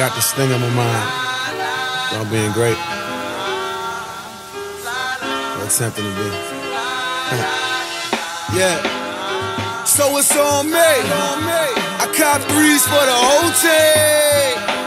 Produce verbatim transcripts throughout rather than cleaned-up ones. got this thing on my mind. Y'all being great. Or attempting to be. Yeah. So it's on me. I cop threes for the whole team.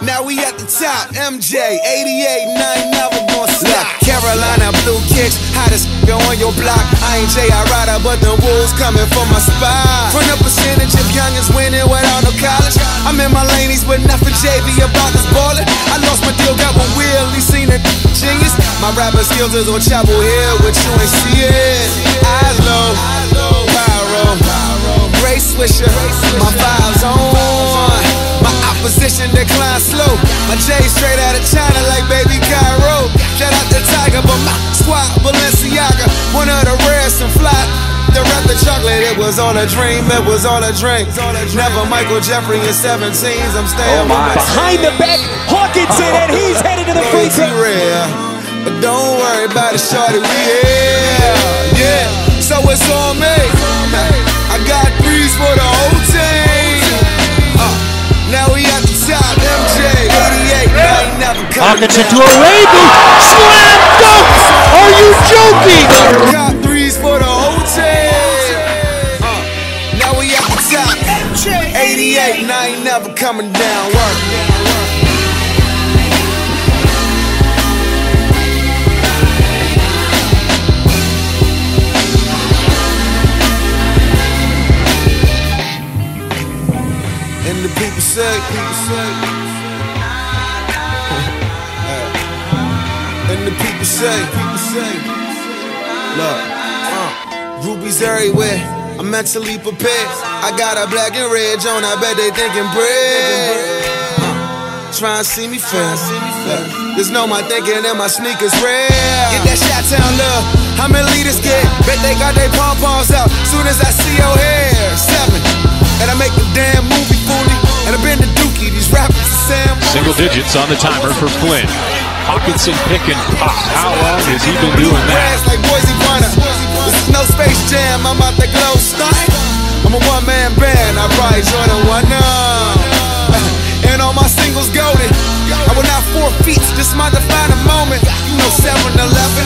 Now we at the top. M J, eighty-eight, nine, never gonna stop. Carolina blue kicks, hottest on your block. I ain't Jay, I rider, but the wolves coming for my spot. Run a percentage if youngins winning without no college. I'm in my laneys, but not for J V about this ballin'. I lost my deal, got one wheel, he seen a genius. My rapping skills is on Chapel Hill, but you ain't see it. I low, pyro, Ray Swisher, my vibes on. My opposition decline slow. My J straight out of China like baby Cairo. Shout out to Tiger, but my squad Balenciaga, one of the rarest and fly. The rep the chocolate, it was all a dream, it was all a drink. Never Michael Jeffrey in seventeens, I'm staying oh my. Behind the back, Hawkinson, and he's headed to the free throw. But don't worry about it, shorty, we here. Yeah, so it's on me. I got threes for the whole team. Uh, now we at the top, M J, eighty-eight, ain't never coming down. Hawkinson to a rainbow, slam dunk! Are you joking? Got threes for the whole team. Uh, now we at the top, eighty-eight, now ain't never coming down. Work. The people say, people say, and the people say, people say, look, uh, rubies everywhere. I'm mentally prepared. I got a black and red Joan. I bet they thinking bread. Uh, try and see me fail. Just know my thinking and my sneakers red. Get that shot down, love. How many leaders get? Bet they got their pom poms out. Soon as I see your hair, seven, and I make the damn move. Single digits on the timer for Flynn. Hawkinson pick and pop. How long has he been doing that? Like Boise Runner. This is no Space Jam. I'm about to glow start. I'm a one-man band. I probably join a one now. And all my singles goated. I will not forfeit. This might define a moment. You know seven eleven.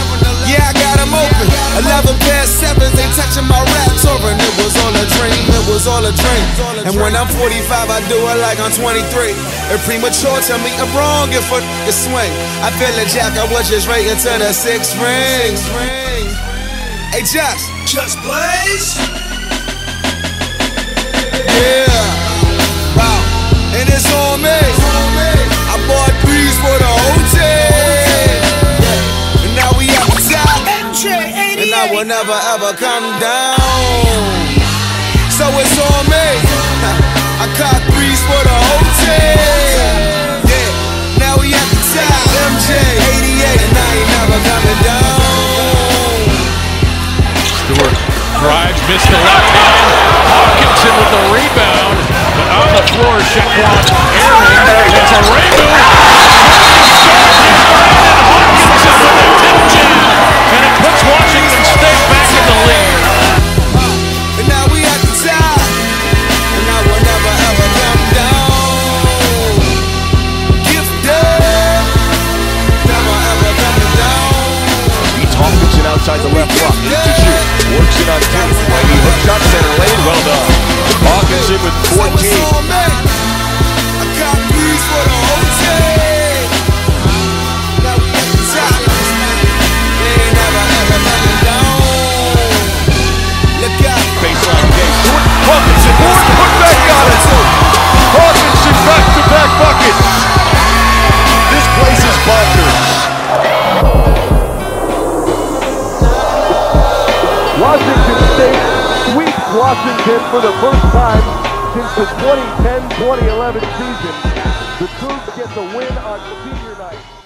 Yeah, I got them open. eleven past sevens. They touching my rap tour. And it was all a dream. It was all a dream. And when I'm forty-five, I do it like I'm twenty-three. If premature, tell me I'm wrong if I can swing. I feel like Jack, I was just right into the six rings. Hey, Josh. Just Blaze? Yeah. Wow. And it's on me. I bought threes for the whole team. And now we out the top. And I will never, ever come down. So it's on me. I caught threes for the whole team. Drives, missed the left hand. Hawkinson with the rebound, but on the floor, Shaquan Aaron gets a rainbow. Hawkinson with a tip jam, and it puts Washington State back in the lead. And now we at the top, and I will never ever come down. Gifted, never ever coming down. Beats Hawkinson outside the left block. Works it on ten. Lady hooked up center lane. Well done. Hawkinson with fourteen. I got threes for the whole team. Now we at the top. They ain't never ever coming down. Look out. Baseline game. Hawkinson. Board put back on it. Hawkinson back to back buckets. This place is bonkers. Washington State sweeps Washington for the first time since the twenty ten twenty eleven season. The Cougs get the win on senior night.